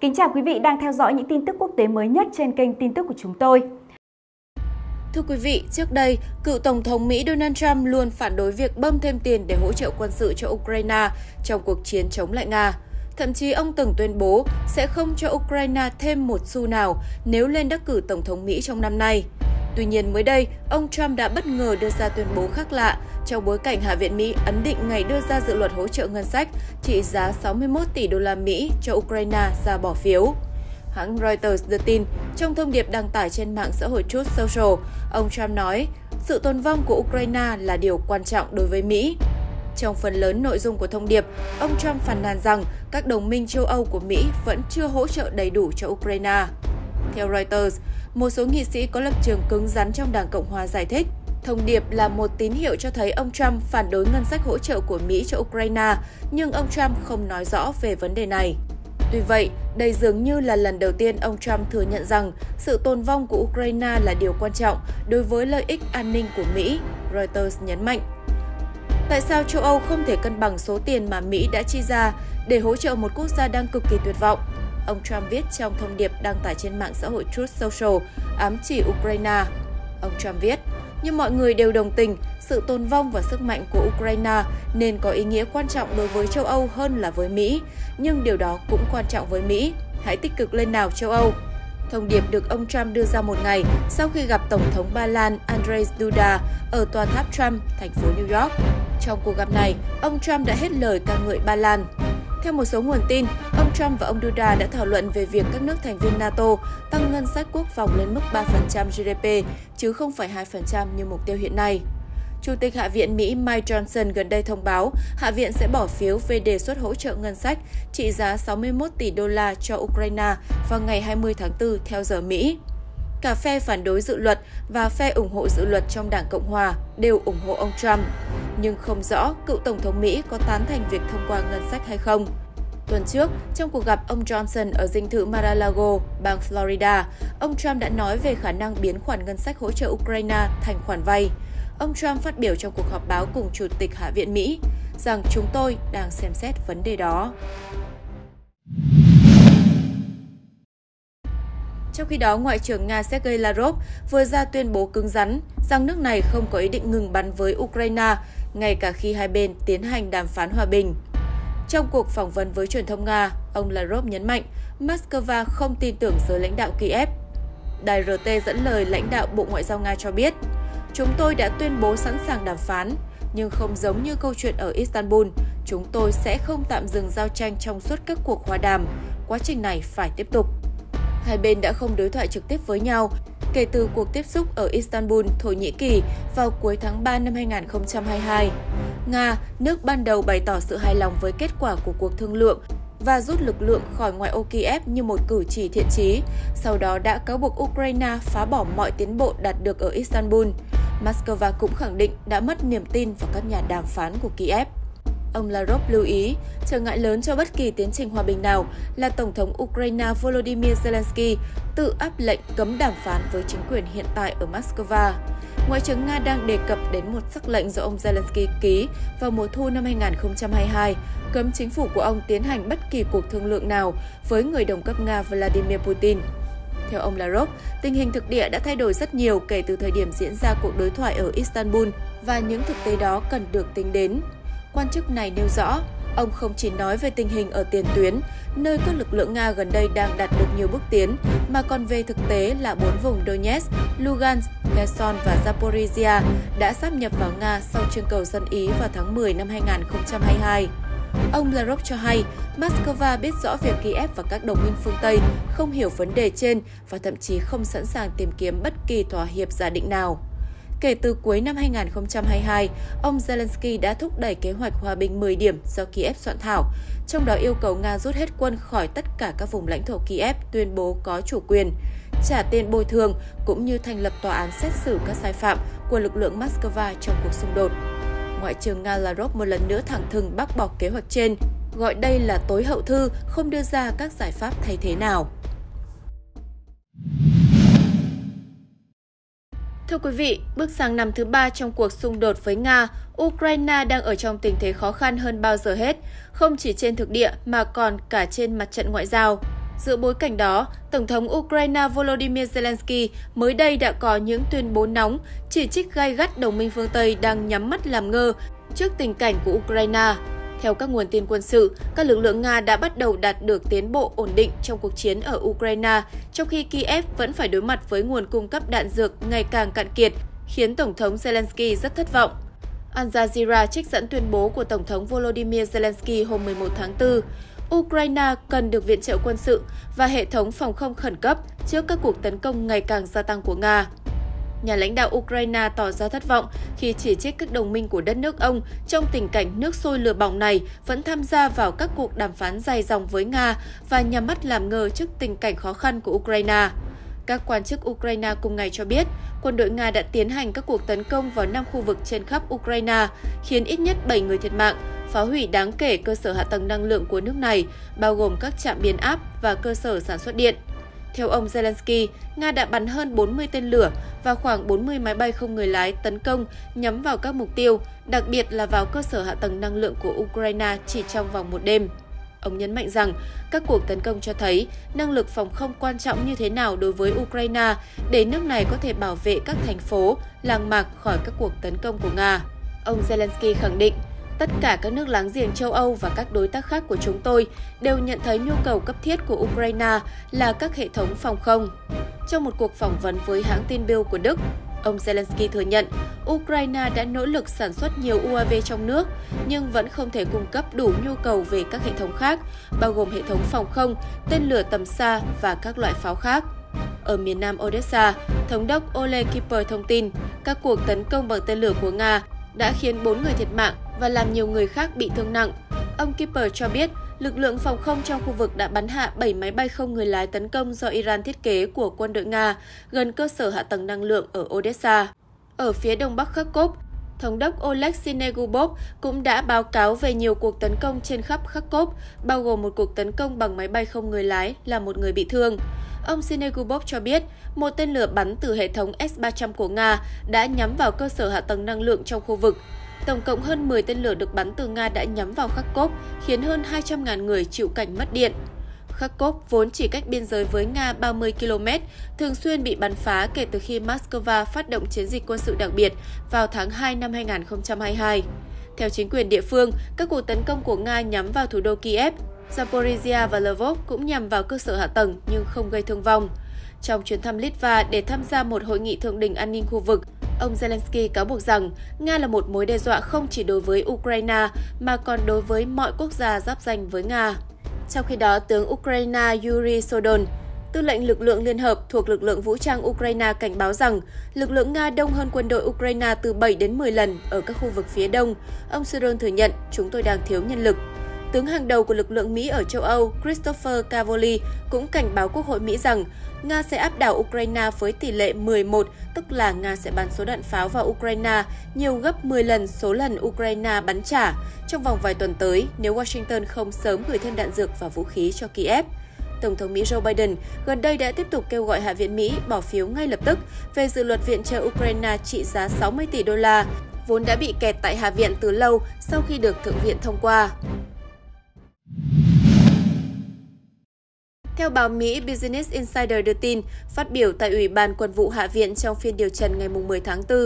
Kính chào quý vị đang theo dõi những tin tức quốc tế mới nhất trên kênh tin tức của chúng tôi. Thưa quý vị, trước đây, cựu Tổng thống Mỹ Donald Trump luôn phản đối việc bơm thêm tiền để hỗ trợ quân sự cho Ukraine trong cuộc chiến chống lại Nga. Thậm chí ông từng tuyên bố sẽ không cho Ukraine thêm một xu nào nếu lên đắc cử Tổng thống Mỹ trong năm nay. Tuy nhiên mới đây, ông Trump đã bất ngờ đưa ra tuyên bố khác lạ trong bối cảnh Hạ viện Mỹ ấn định ngày đưa ra dự luật hỗ trợ ngân sách trị giá 61 tỷ đô la Mỹ cho Ukraine ra bỏ phiếu. Hãng Reuters đưa tin, trong thông điệp đăng tải trên mạng xã hội Truth Social, ông Trump nói, sự tồn vong của Ukraine là điều quan trọng đối với Mỹ. Trong phần lớn nội dung của thông điệp, ông Trump phàn nàn rằng các đồng minh châu Âu của Mỹ vẫn chưa hỗ trợ đầy đủ cho Ukraine. Theo Reuters, một số nghị sĩ có lập trường cứng rắn trong Đảng Cộng hòa giải thích, thông điệp là một tín hiệu cho thấy ông Trump phản đối ngân sách hỗ trợ của Mỹ cho Ukraine, nhưng ông Trump không nói rõ về vấn đề này. Tuy vậy, đây dường như là lần đầu tiên ông Trump thừa nhận rằng sự tồn vong của Ukraine là điều quan trọng đối với lợi ích an ninh của Mỹ, Reuters nhấn mạnh. Tại sao châu Âu không thể cân bằng số tiền mà Mỹ đã chi ra để hỗ trợ một quốc gia đang cực kỳ tuyệt vọng? Ông Trump viết trong thông điệp đăng tải trên mạng xã hội Truth Social, ám chỉ Ukraine. Ông Trump viết, nhưng mọi người đều đồng tình, sự tồn vong và sức mạnh của Ukraine nên có ý nghĩa quan trọng đối với châu Âu hơn là với Mỹ, nhưng điều đó cũng quan trọng với Mỹ. Hãy tích cực lên nào châu Âu! Thông điệp được ông Trump đưa ra một ngày sau khi gặp Tổng thống Ba Lan Andrzej Duda ở tòa tháp Trump, thành phố New York. Trong cuộc gặp này, ông Trump đã hết lời ca ngợi Ba Lan. Theo một số nguồn tin, ông Trump và ông Duda đã thảo luận về việc các nước thành viên NATO tăng ngân sách quốc phòng lên mức 3% GDP, chứ không phải 2% như mục tiêu hiện nay. Chủ tịch Hạ viện Mỹ Mike Johnson gần đây thông báo Hạ viện sẽ bỏ phiếu về đề xuất hỗ trợ ngân sách trị giá 61 tỷ đô la cho Ukraine vào ngày 20 tháng 4 theo giờ Mỹ. Cả phe phản đối dự luật và phe ủng hộ dự luật trong Đảng Cộng Hòa đều ủng hộ ông Trump, nhưng không rõ cựu Tổng thống Mỹ có tán thành việc thông qua ngân sách hay không. Tuần trước, trong cuộc gặp ông Johnson ở dinh thự Mar-a-Lago, bang Florida, ông Trump đã nói về khả năng biến khoản ngân sách hỗ trợ Ukraine thành khoản vay. Ông Trump phát biểu trong cuộc họp báo cùng Chủ tịch Hạ viện Mỹ rằng chúng tôi đang xem xét vấn đề đó. Trong khi đó, Ngoại trưởng Nga Sergei Lavrov vừa ra tuyên bố cứng rắn rằng nước này không có ý định ngừng bắn với Ukraine, ngay cả khi hai bên tiến hành đàm phán hòa bình. Trong cuộc phỏng vấn với truyền thông Nga, ông Lavrov nhấn mạnh Moscow không tin tưởng giới lãnh đạo Kyiv. Đài RT dẫn lời lãnh đạo Bộ Ngoại giao Nga cho biết, chúng tôi đã tuyên bố sẵn sàng đàm phán, nhưng không giống như câu chuyện ở Istanbul, chúng tôi sẽ không tạm dừng giao tranh trong suốt các cuộc hòa đàm, quá trình này phải tiếp tục. Hai bên đã không đối thoại trực tiếp với nhau kể từ cuộc tiếp xúc ở Istanbul, Thổ Nhĩ Kỳ vào cuối tháng 3 năm 2022. Nga, nước ban đầu bày tỏ sự hài lòng với kết quả của cuộc thương lượng và rút lực lượng khỏi ngoại ô Kyiv như một cử chỉ thiện chí, sau đó đã cáo buộc Ukraine phá bỏ mọi tiến bộ đạt được ở Istanbul. Moscow cũng khẳng định đã mất niềm tin vào các nhà đàm phán của Kyiv. Ông Lavrov lưu ý, trở ngại lớn cho bất kỳ tiến trình hòa bình nào là Tổng thống Ukraine Volodymyr Zelensky tự áp lệnh cấm đàm phán với chính quyền hiện tại ở Moscow. Ngoại trưởng Nga đang đề cập đến một sắc lệnh do ông Zelensky ký vào mùa thu năm 2022, cấm chính phủ của ông tiến hành bất kỳ cuộc thương lượng nào với người đồng cấp Nga Vladimir Putin. Theo ông Lavrov, tình hình thực địa đã thay đổi rất nhiều kể từ thời điểm diễn ra cuộc đối thoại ở Istanbul và những thực tế đó cần được tính đến. Quan chức này nêu rõ, ông không chỉ nói về tình hình ở tiền tuyến, nơi các lực lượng Nga gần đây đang đạt được nhiều bước tiến, mà còn về thực tế là 4 vùng Donetsk, Lugansk, Kherson và Zaporizhia đã sáp nhập vào Nga sau trưng cầu dân Ý vào tháng 10 năm 2022. Ông Lavrov cho hay, Moscow biết rõ việc Kyiv và các đồng minh phương Tây không hiểu vấn đề trên và thậm chí không sẵn sàng tìm kiếm bất kỳ thỏa hiệp giả định nào. Kể từ cuối năm 2022, ông Zelensky đã thúc đẩy kế hoạch hòa bình 10 điểm do Kyiv soạn thảo, trong đó yêu cầu Nga rút hết quân khỏi tất cả các vùng lãnh thổ Kyiv tuyên bố có chủ quyền, trả tiền bồi thường cũng như thành lập tòa án xét xử các sai phạm của lực lượng Moscow trong cuộc xung đột. Ngoại trưởng Nga Lavrov một lần nữa thẳng thừng bác bỏ kế hoạch trên, gọi đây là tối hậu thư, không đưa ra các giải pháp thay thế nào. Thưa quý vị, bước sang năm thứ ba trong cuộc xung đột với Nga, Ukraine đang ở trong tình thế khó khăn hơn bao giờ hết, không chỉ trên thực địa mà còn cả trên mặt trận ngoại giao. Giữa bối cảnh đó, Tổng thống Ukraine Volodymyr Zelensky mới đây đã có những tuyên bố nóng, chỉ trích gay gắt đồng minh phương Tây đang nhắm mắt làm ngơ trước tình cảnh của Ukraine. Theo các nguồn tin quân sự, các lực lượng Nga đã bắt đầu đạt được tiến bộ ổn định trong cuộc chiến ở Ukraine, trong khi Kyiv vẫn phải đối mặt với nguồn cung cấp đạn dược ngày càng cạn kiệt, khiến Tổng thống Zelensky rất thất vọng. Al Jazeera trích dẫn tuyên bố của Tổng thống Volodymyr Zelensky hôm 11 tháng 4. Ukraine cần được viện trợ quân sự và hệ thống phòng không khẩn cấp trước các cuộc tấn công ngày càng gia tăng của Nga. Nhà lãnh đạo Ukraine tỏ ra thất vọng khi chỉ trích các đồng minh của đất nước ông trong tình cảnh nước sôi lửa bỏng này vẫn tham gia vào các cuộc đàm phán dài dòng với Nga và nhắm mắt làm ngơ trước tình cảnh khó khăn của Ukraine. Các quan chức Ukraine cùng ngày cho biết, quân đội Nga đã tiến hành các cuộc tấn công vào 5 khu vực trên khắp Ukraine, khiến ít nhất 7 người thiệt mạng, phá hủy đáng kể cơ sở hạ tầng năng lượng của nước này, bao gồm các trạm biến áp và cơ sở sản xuất điện. Theo ông Zelensky, Nga đã bắn hơn 40 tên lửa và khoảng 40 máy bay không người lái tấn công nhắm vào các mục tiêu, đặc biệt là vào cơ sở hạ tầng năng lượng của Ukraine chỉ trong vòng một đêm. Ông nhấn mạnh rằng, các cuộc tấn công cho thấy năng lực phòng không quan trọng như thế nào đối với Ukraine để nước này có thể bảo vệ các thành phố, làng mạc khỏi các cuộc tấn công của Nga. Ông Zelensky khẳng định, tất cả các nước láng giềng châu Âu và các đối tác khác của chúng tôi đều nhận thấy nhu cầu cấp thiết của Ukraine là các hệ thống phòng không. Trong một cuộc phỏng vấn với hãng tin Bild của Đức, ông Zelensky thừa nhận Ukraine đã nỗ lực sản xuất nhiều UAV trong nước, nhưng vẫn không thể cung cấp đủ nhu cầu về các hệ thống khác, bao gồm hệ thống phòng không, tên lửa tầm xa và các loại pháo khác. Ở miền nam Odessa, Thống đốc Oleg Kiper thông tin các cuộc tấn công bằng tên lửa của Nga đã khiến 4 người thiệt mạng và làm nhiều người khác bị thương nặng. Ông Kiper cho biết lực lượng phòng không trong khu vực đã bắn hạ 7 máy bay không người lái tấn công do Iran thiết kế của quân đội Nga gần cơ sở hạ tầng năng lượng ở Odessa. Ở phía đông bắc Kharkov, Thống đốc Oleg Sinegubov cũng đã báo cáo về nhiều cuộc tấn công trên khắp Kharkov, bao gồm một cuộc tấn công bằng máy bay không người lái làm một người bị thương. Ông Sinegubov cho biết, một tên lửa bắn từ hệ thống S-300 của Nga đã nhắm vào cơ sở hạ tầng năng lượng trong khu vực. Tổng cộng hơn 10 tên lửa được bắn từ Nga đã nhắm vào Kharkov, khiến hơn 200.000 người chịu cảnh mất điện. Kharkov vốn chỉ cách biên giới với Nga 30 km, thường xuyên bị bắn phá kể từ khi Moscow phát động chiến dịch quân sự đặc biệt vào tháng 2 năm 2022. Theo chính quyền địa phương, các cuộc tấn công của Nga nhắm vào thủ đô Kyiv, Zaporizhia và Lvov cũng nhằm vào cơ sở hạ tầng nhưng không gây thương vong. Trong chuyến thăm Litva để tham gia một hội nghị thượng đỉnh an ninh khu vực, ông Zelensky cáo buộc rằng Nga là một mối đe dọa không chỉ đối với Ukraine mà còn đối với mọi quốc gia giáp ranh với Nga. Trong khi đó, tướng Ukraine Yuri Sodon, tư lệnh lực lượng liên hợp thuộc lực lượng vũ trang Ukraine cảnh báo rằng lực lượng Nga đông hơn quân đội Ukraine từ 7 đến 10 lần ở các khu vực phía đông. Ông Sodon thừa nhận, chúng tôi đang thiếu nhân lực. Tướng hàng đầu của lực lượng Mỹ ở châu Âu, Christopher Cavoli, cũng cảnh báo Quốc hội Mỹ rằng Nga sẽ áp đảo Ukraine với tỷ lệ 11, tức là Nga sẽ bắn số đạn pháo vào Ukraine nhiều gấp 10 lần số lần Ukraine bắn trả trong vòng vài tuần tới nếu Washington không sớm gửi thêm đạn dược và vũ khí cho Kyiv. Tổng thống Mỹ Joe Biden gần đây đã tiếp tục kêu gọi Hạ viện Mỹ bỏ phiếu ngay lập tức về dự luật viện trợ Ukraine trị giá 60 tỷ đô la, vốn đã bị kẹt tại Hạ viện từ lâu sau khi được Thượng viện thông qua. Theo báo Mỹ Business Insider đưa tin, phát biểu tại Ủy ban Quân vụ Hạ viện trong phiên điều trần ngày 10 tháng 4,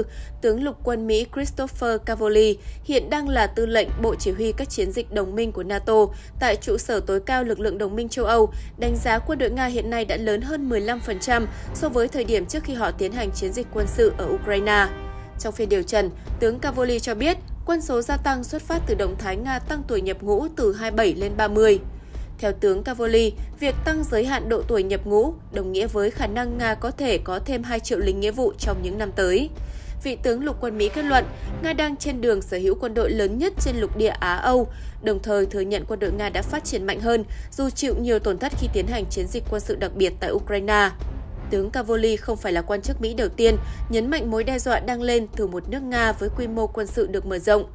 tướng lục quân Mỹ Christopher Cavoli hiện đang là tư lệnh Bộ Chỉ huy các chiến dịch đồng minh của NATO tại trụ sở tối cao lực lượng đồng minh châu Âu, đánh giá quân đội Nga hiện nay đã lớn hơn 15% so với thời điểm trước khi họ tiến hành chiến dịch quân sự ở Ukraine. Trong phiên điều trần, tướng Cavoli cho biết quân số gia tăng xuất phát từ động thái Nga tăng tuổi nhập ngũ từ 27 lên 30. Theo tướng Cavoli, việc tăng giới hạn độ tuổi nhập ngũ đồng nghĩa với khả năng Nga có thể có thêm 2 triệu lính nghĩa vụ trong những năm tới. Vị tướng lục quân Mỹ kết luận, Nga đang trên đường sở hữu quân đội lớn nhất trên lục địa Á-Âu, đồng thời thừa nhận quân đội Nga đã phát triển mạnh hơn dù chịu nhiều tổn thất khi tiến hành chiến dịch quân sự đặc biệt tại Ukraine. Tướng Cavoli không phải là quan chức Mỹ đầu tiên nhấn mạnh mối đe dọa đang lên từ một nước Nga với quy mô quân sự được mở rộng.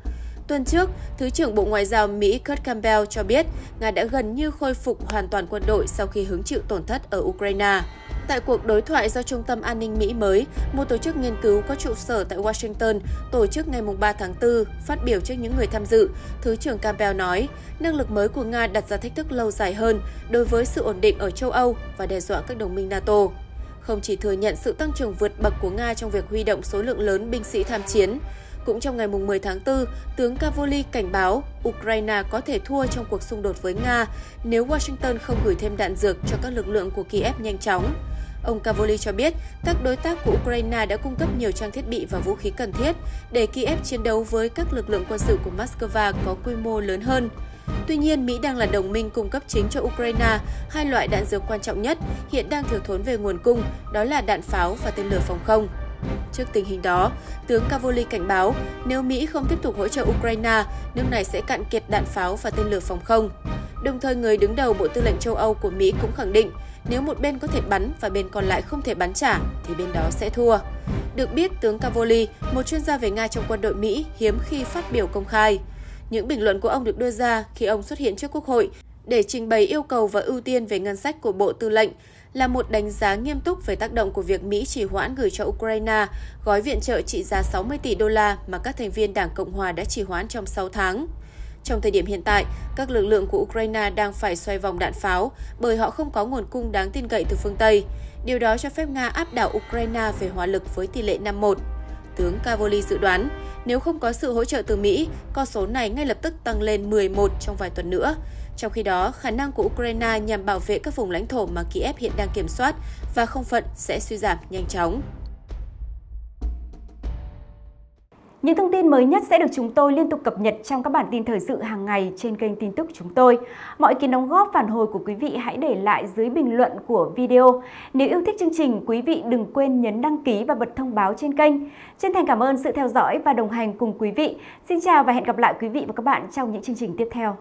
Tuần trước, Thứ trưởng Bộ Ngoại giao Mỹ Kurt Campbell cho biết Nga đã gần như khôi phục hoàn toàn quân đội sau khi hứng chịu tổn thất ở Ukraine. Tại cuộc đối thoại do Trung tâm An ninh Mỹ mới, một tổ chức nghiên cứu có trụ sở tại Washington, tổ chức ngày 3 tháng 4, phát biểu trước những người tham dự, Thứ trưởng Campbell nói, năng lực mới của Nga đặt ra thách thức lâu dài hơn đối với sự ổn định ở châu Âu và đe dọa các đồng minh NATO. Không chỉ thừa nhận sự tăng trưởng vượt bậc của Nga trong việc huy động số lượng lớn binh sĩ tham chiến, cũng trong ngày 10 tháng 4, tướng Cavoli cảnh báo Ukraine có thể thua trong cuộc xung đột với Nga nếu Washington không gửi thêm đạn dược cho các lực lượng của Kyiv nhanh chóng. Ông Cavoli cho biết các đối tác của Ukraine đã cung cấp nhiều trang thiết bị và vũ khí cần thiết để Kyiv chiến đấu với các lực lượng quân sự của Moscow có quy mô lớn hơn. Tuy nhiên, Mỹ đang là đồng minh cung cấp chính cho Ukraine, hai loại đạn dược quan trọng nhất hiện đang thiếu thốn về nguồn cung, đó là đạn pháo và tên lửa phòng không. Trước tình hình đó, tướng Cavoli cảnh báo nếu Mỹ không tiếp tục hỗ trợ Ukraine, nước này sẽ cạn kiệt đạn pháo và tên lửa phòng không. Đồng thời, người đứng đầu Bộ Tư lệnh châu Âu của Mỹ cũng khẳng định nếu một bên có thể bắn và bên còn lại không thể bắn trả, thì bên đó sẽ thua. Được biết, tướng Cavoli, một chuyên gia về Nga trong quân đội Mỹ, hiếm khi phát biểu công khai. Những bình luận của ông được đưa ra khi ông xuất hiện trước Quốc hội để trình bày yêu cầu và ưu tiên về ngân sách của Bộ Tư lệnh, là một đánh giá nghiêm túc về tác động của việc Mỹ trì hoãn gửi cho Ukraine gói viện trợ trị giá 60 tỷ đô la mà các thành viên Đảng Cộng hòa đã trì hoãn trong 6 tháng. Trong thời điểm hiện tại, các lực lượng của Ukraine đang phải xoay vòng đạn pháo bởi họ không có nguồn cung đáng tin cậy từ phương Tây. Điều đó cho phép Nga áp đảo Ukraine về hỏa lực với tỷ lệ 5-1. Tướng Cavoli dự đoán, nếu không có sự hỗ trợ từ Mỹ, con số này ngay lập tức tăng lên 11 trong vài tuần nữa. Trong khi đó, khả năng của Ukraine nhằm bảo vệ các vùng lãnh thổ mà Kyiv hiện đang kiểm soát và không phận sẽ suy giảm nhanh chóng. Những thông tin mới nhất sẽ được chúng tôi liên tục cập nhật trong các bản tin thời sự hàng ngày trên kênh tin tức chúng tôi. Mọi ý kiến đóng góp phản hồi của quý vị hãy để lại dưới bình luận của video. Nếu yêu thích chương trình, quý vị đừng quên nhấn đăng ký và bật thông báo trên kênh. Chân thành cảm ơn sự theo dõi và đồng hành cùng quý vị. Xin chào và hẹn gặp lại quý vị và các bạn trong những chương trình tiếp theo.